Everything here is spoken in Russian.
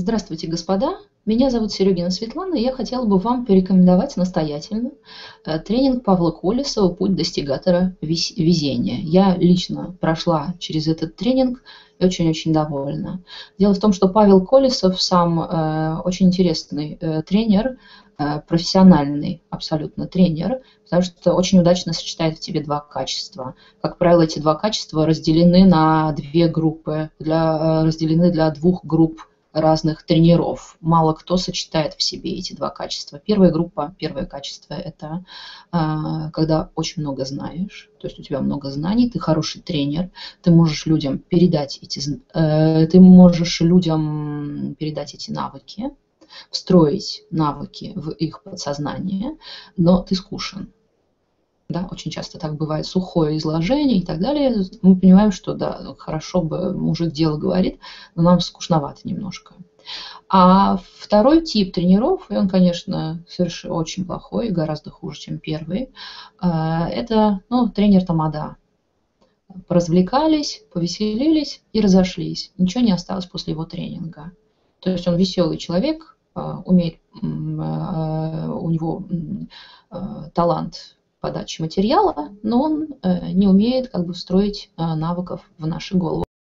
Здравствуйте, господа! Меня зовут Серегина Светлана, и я хотела бы вам порекомендовать настоятельно тренинг Павла Колесова «Путь достигатора везения». Я лично прошла через этот тренинг и очень-очень довольна. Дело в том, что Павел Колесов сам очень интересный тренер, профессиональный абсолютно тренер, потому что очень удачно сочетает в тебе два качества. Как правило, эти два качества разделены на две группы, разделены для двух групп разных тренеров. Мало кто сочетает в себе эти два качества. Первое качество – это когда очень много знаешь, то есть у тебя много знаний, ты хороший тренер, ты можешь людям передать эти навыки, встроить навыки в их подсознание, но ты скушен. Да, очень часто так бывает, сухое изложение и так далее. Мы понимаем, что да, хорошо бы мужик дело говорит, но нам скучновато немножко. А второй тип тренеров, и он, конечно, совершенно очень плохой, гораздо хуже, чем первый, это тренер-тамада. Поразвлекались, повеселились и разошлись. Ничего не осталось после его тренинга. То есть он веселый человек, у него талант подачи материала, но он не умеет встроить навыков в наши головы.